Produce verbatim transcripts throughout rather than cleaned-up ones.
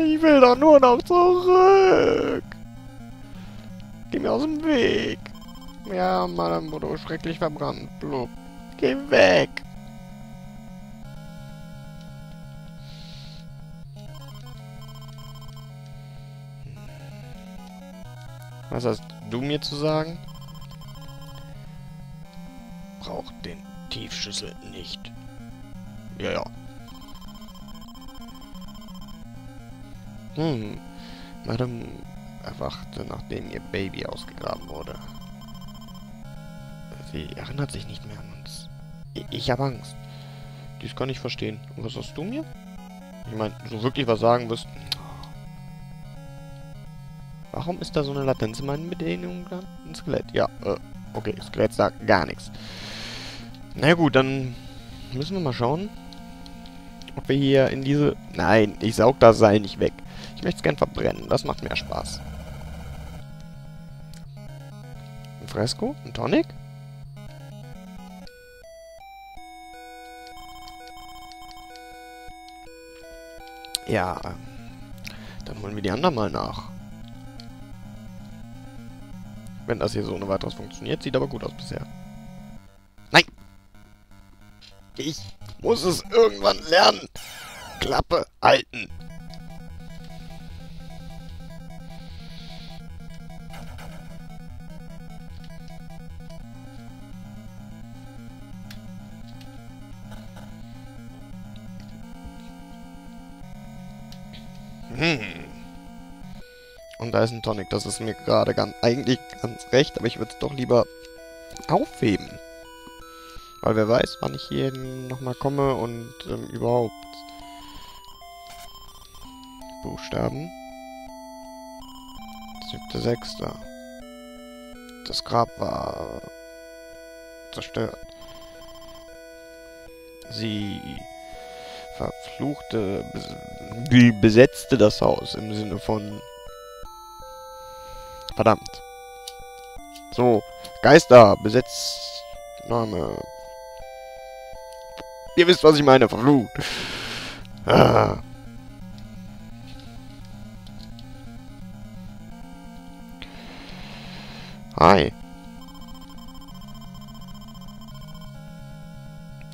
Ich will doch nur noch zurück. Geh mir aus dem Weg. Ja, Madame Modo, schrecklich verbrannt. Blub. Geh weg. Was hast du mir zu sagen? Braucht den Tiefschlüssel nicht. Ja, ja. Hm. Madame erwachte, nachdem ihr Baby ausgegraben wurde. Sie erinnert sich nicht mehr an uns. Ich, ich habe Angst. Dies kann ich verstehen. Und was hast du mir? Ich meine, so wirklich was sagen wirst... Warum ist da so eine Latenz in meinen Bedingungen? Ein Skelett. Ja, äh, okay, Skelett sagt gar nichts. Na gut, dann müssen wir mal schauen, ob wir hier in diese... Nein, ich saug das Seil nicht weg. Ich möchte es gern verbrennen, das macht mehr Spaß. Ein Fresco? Ein Tonic? Ja, dann holen wir die anderen mal nach. Wenn das hier so ohne weiteres funktioniert, sieht aber gut aus bisher. Nein! Ich muss es irgendwann lernen! Klappe halten! Hm. Und da ist ein Tonic. Das ist mir gerade ganz, eigentlich ganz recht, aber ich würde es doch lieber aufheben. Weil wer weiß, wann ich hier nochmal komme und ähm, überhaupt. Buchstaben. siebter sechster Das Grab war zerstört. Sie verfluchte, sie besetzte das Haus im Sinne von... Verdammt. So, Geister, Besetzname. Ihr wisst, was ich meine, verflucht. Ah. Hi.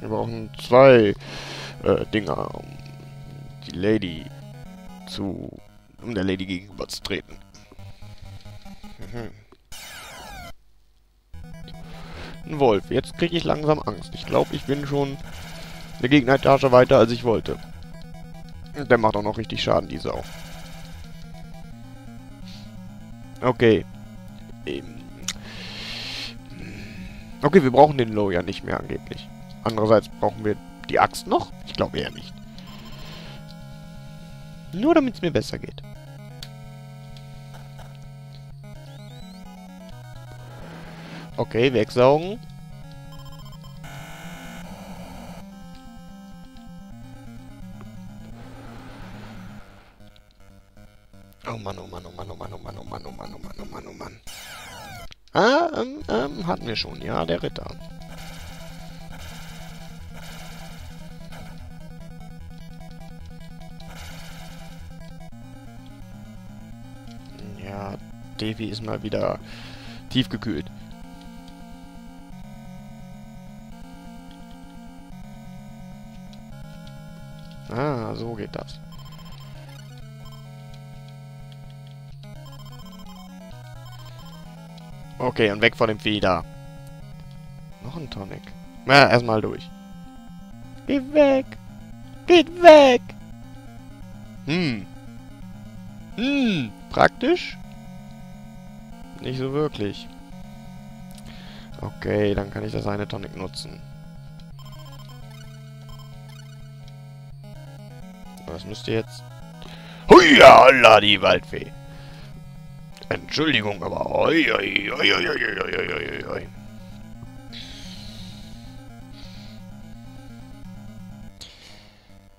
Wir brauchen zwei äh, Dinger, um die Lady zu... um der Lady gegenüber zu treten. Ein Wolf. Jetzt kriege ich langsam Angst. Ich glaube, ich bin schon eine Gegneretage weiter, als ich wollte. Und der macht auch noch richtig Schaden, die Sau. Okay. Ähm. Okay, wir brauchen den Low ja nicht mehr angeblich. Andererseits brauchen wir die Axt noch? Ich glaube eher nicht. Nur damit es mir besser geht. Okay, wegsaugen. Oh Mann, oh Mann, oh Mann, oh Mann, oh Mann, oh Mann, oh Mann, oh Mann, oh Mann, oh Mann. Ah, ähm, ähm, hatten wir schon, ja, der Ritter. Ja, Tefi ist mal wieder tiefgekühlt. Ah, so geht das. Okay, und weg von dem Feder. Noch ein Tonic. Na, erstmal durch. Geht weg! Geht weg! Hm. Hm, praktisch? Nicht so wirklich. Okay, dann kann ich das eine Tonic nutzen. Was müsst ihr jetzt? Huia, holla, die Waldfee. Entschuldigung, aber... Oi, oi, oi, oi, oi, oi, oi.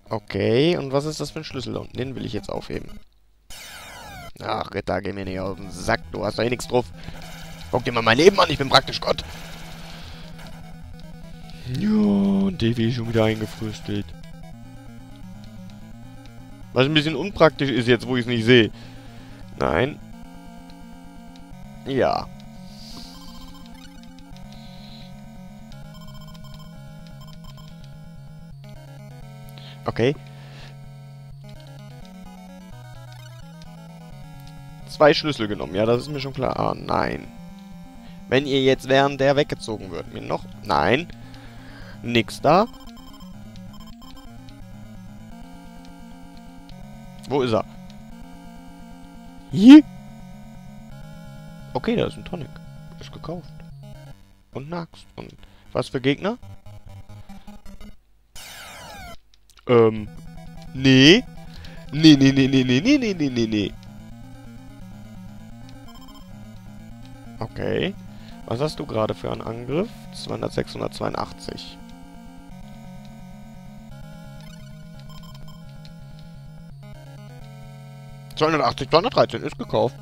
Okay, und was ist das für ein Schlüssel? Und den will ich jetzt aufheben. Ach, Ritter, geh mir nicht auf den Sack. Du hast da eh nichts drauf. Guck dir mal mein Leben an, ich bin praktisch Gott. Ja, und Tefi ist schon wieder eingefrühstückt. Was ein bisschen unpraktisch ist jetzt, wo ich es nicht sehe. Nein. Ja. Okay. Zwei Schlüssel genommen. Ja, das ist mir schon klar. Ah, nein. Wenn ihr jetzt während der weggezogen würdet, mir noch... Nein. Nix da. Wo ist er? Hier? Okay, da ist ein Tonic. Ist gekauft. Und Nax. Und was für Gegner? Ähm. Nee. Nee, nee, nee, nee, nee, nee, nee, nee, nee, nee. Okay. Was hast du gerade für einen Angriff? zweihundert, sechshundertzweiundachtzig. zweihundertachtzig, zweihundertdreizehn ist gekauft.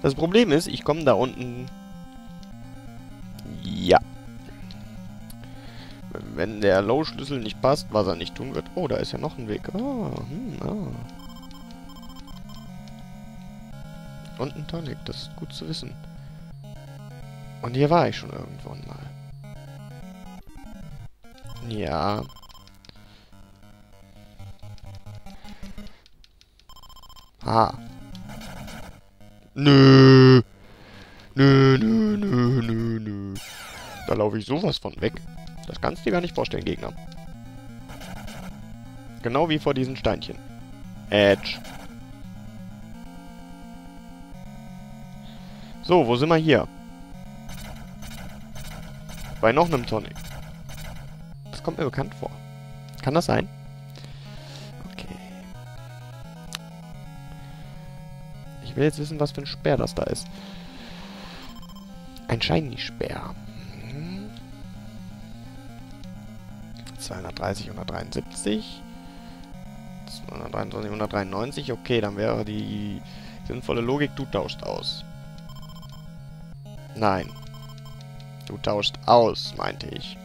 Das Problem ist, ich komme da unten... Ja. Wenn der Low-Schlüssel nicht passt, was er nicht tun wird... Oh, da ist ja noch ein Weg. Oh, hm, ah. Und ein Tonic, das ist gut zu wissen. Und hier war ich schon irgendwann mal. Ja. Ha. Nö. Nö, nö, nö, nö, nö. Da laufe ich sowas von weg. Das kannst du dir gar nicht vorstellen, Gegner. Genau wie vor diesen Steinchen. Edge. So, wo sind wir hier? Bei noch einem Tonic. Das kommt mir bekannt vor. Kann das sein? Okay. Ich will jetzt wissen, was für ein Speer das da ist. Ein Shiny-Speer. Hm. zweihundertdreißig, hundertdreiundsiebzig. zweihundertdreiundzwanzig, hundertdreiundneunzig. Okay, dann wäre die sinnvolle Logik, du tauscht aus. Nein. Du tauschst aus, meinte ich.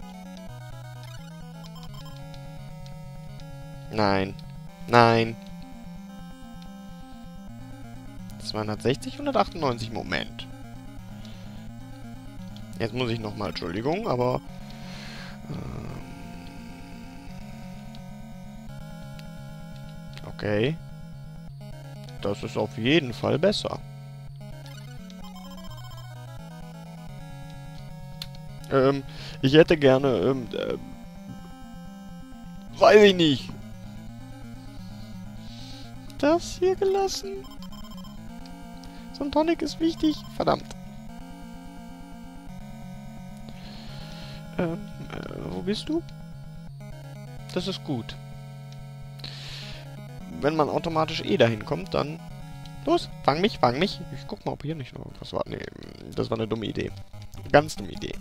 Nein. Nein. zweihundertsechzig, hundertachtundneunzig, Moment. Jetzt muss ich nochmal, Entschuldigung, aber... Ähm, okay. Das ist auf jeden Fall besser. Ähm, ich hätte gerne, ähm, äh, weiß ich nicht. Das hier gelassen. So ein Tonic ist wichtig. Verdammt. Ähm, äh, wo bist du? Das ist gut. Wenn man automatisch eh dahin kommt, dann... Los, fang mich, fang mich. Ich guck mal, ob hier nicht noch was war. Nee, das war eine dumme Idee. Ganz dumme Idee.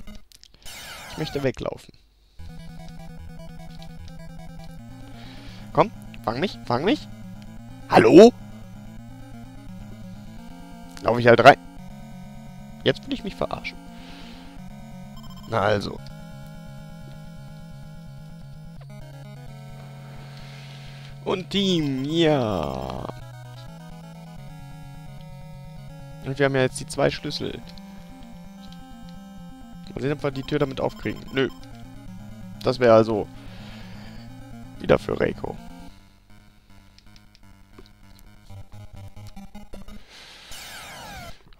Ich möchte weglaufen. Komm, fang mich, fang mich. Hallo? Lauf ich halt rein. Jetzt will ich mich verarschen. Na also. Und Team, ja. Und wir haben ja jetzt die zwei Schlüssel. Mal sehen, ob wir die Tür damit aufkriegen. Nö. Das wäre also... wieder für Reiko.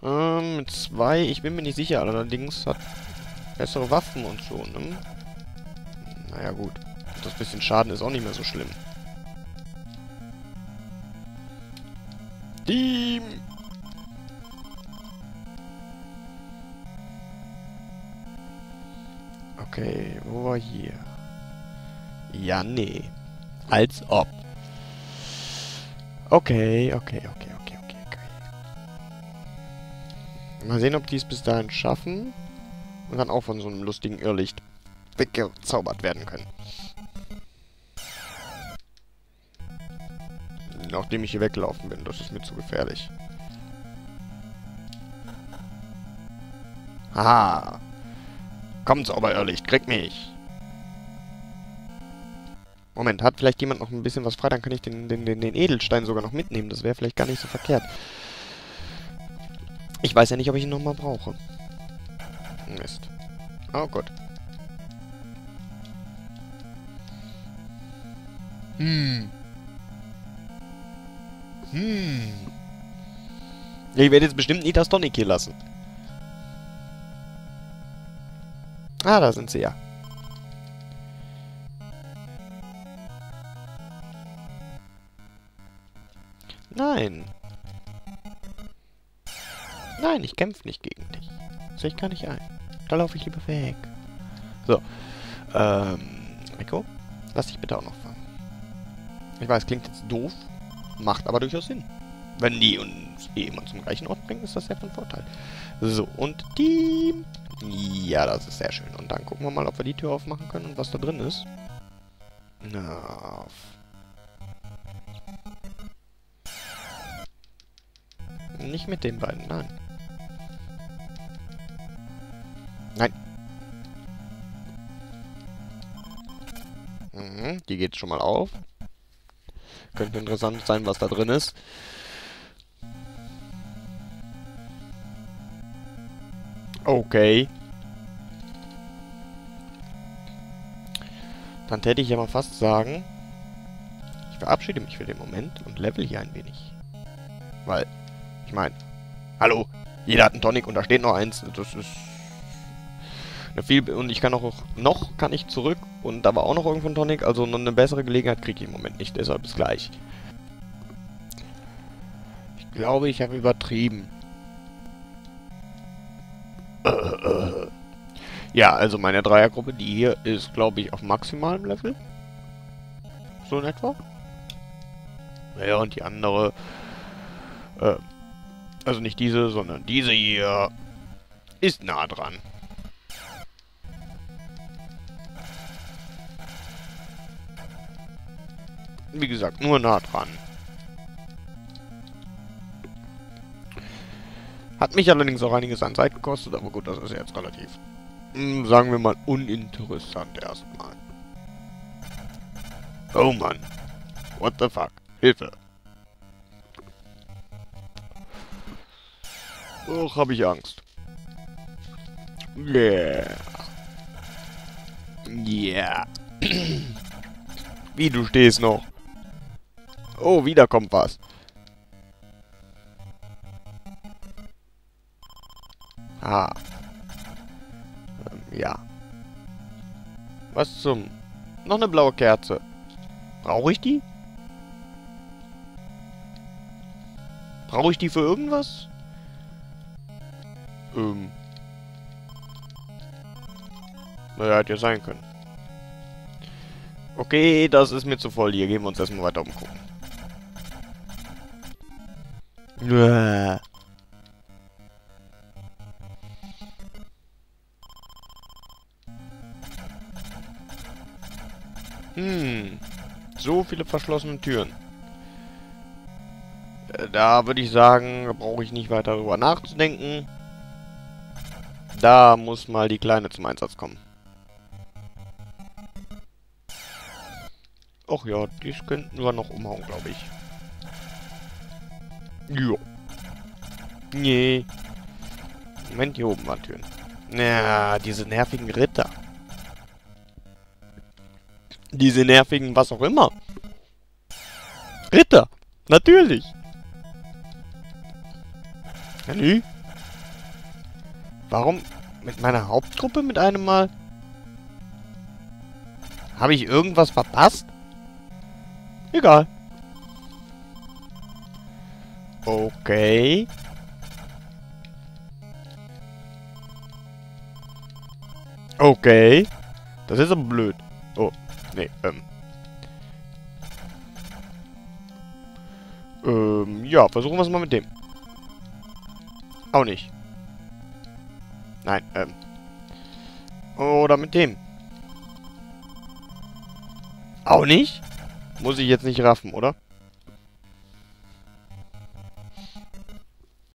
Ähm, mit zwei... Ich bin mir nicht sicher. Allerdings hat... bessere Waffen und so, ne? Naja, gut. Das bisschen Schaden ist auch nicht mehr so schlimm. Team! Okay, wo war hier? Ja, nee. Als ob. Okay, okay, okay, okay, okay, okay. Mal sehen, ob die es bis dahin schaffen. Und dann auch von so einem lustigen Irrlicht weggezaubert werden können. Nachdem ich hier weggelaufen bin, das ist mir zu gefährlich. Haha. Komm, Zauberöhrlicht, krieg mich! Moment, hat vielleicht jemand noch ein bisschen was frei? Dann kann ich den, den, den, den Edelstein sogar noch mitnehmen. Das wäre vielleicht gar nicht so verkehrt. Ich weiß ja nicht, ob ich ihn nochmal brauche. Mist. Oh Gott. Hm. Hm. Ich werde jetzt bestimmt nicht das Tonic hier lassen. Ah, da sind sie ja. Nein. Nein, ich kämpfe nicht gegen dich. Sehe ich gar nicht ein. Da laufe ich lieber weg. So. Ähm, Reiko, lass dich bitte auch noch fangen. Ich weiß, klingt jetzt doof, macht aber durchaus Sinn. Wenn die uns eh immer zum gleichen Ort bringen, ist das ja von Vorteil. So, und die... Ja, das ist sehr schön. Und dann gucken wir mal, ob wir die Tür aufmachen können und was da drin ist. Na... Nicht mit den beiden, nein. Nein. Mhm, die geht schon mal auf. Könnte interessant sein, was da drin ist. Okay. Dann hätte ich ja mal fast sagen, ich verabschiede mich für den Moment und level hier ein wenig. Weil, ich meine, hallo, jeder hat einen Tonic und da steht noch eins. Das ist eine viel... Und ich kann auch noch, kann ich zurück und da war auch noch irgendwo ein Tonic. Also eine bessere Gelegenheit kriege ich im Moment nicht, deshalb ist gleich. Ich glaube, ich habe übertrieben. Ja, also meine Dreiergruppe, die hier ist, glaube ich, auf maximalem Level. So in etwa. Ja, und die andere... Äh, also nicht diese, sondern diese hier ist nah dran. Wie gesagt, nur nah dran. Hat mich allerdings auch einiges an Zeit gekostet, aber gut, das ist jetzt relativ... Sagen wir mal, uninteressant erstmal. Oh Mann. What the fuck? Hilfe. Och, hab ich Angst. Yeah. Yeah. Wie, du stehst noch. Oh, wieder kommt was. Ah. Ja. Was zum... Noch eine blaue Kerze. Brauche ich die? Brauche ich die für irgendwas? Ähm. Naja, hätte ja sein können. Okay, das ist mir zu voll. Hier gehen wir uns erstmal weiter umgucken. Uah. Hm, so viele verschlossene Türen. Da würde ich sagen, brauche ich nicht weiter darüber nachzudenken. Da muss mal die Kleine zum Einsatz kommen. Och ja, die könnten wir noch umhauen, glaube ich. Jo. Nee. Moment, hier oben waren Türen. Ja, diese nervigen Ritter. Diese nervigen, was auch immer. Ritter. Natürlich. Hallo? Warum mit meiner Hauptgruppe mit einem Mal? Habe ich irgendwas verpasst? Egal. Okay. Okay. Das ist aber blöd. Oh. Nee, ähm. Ähm, ja, versuchen wir es mal mit dem. Auch nicht. Nein, ähm. Oder mit dem. Auch nicht? Muss ich jetzt nicht raffen, oder?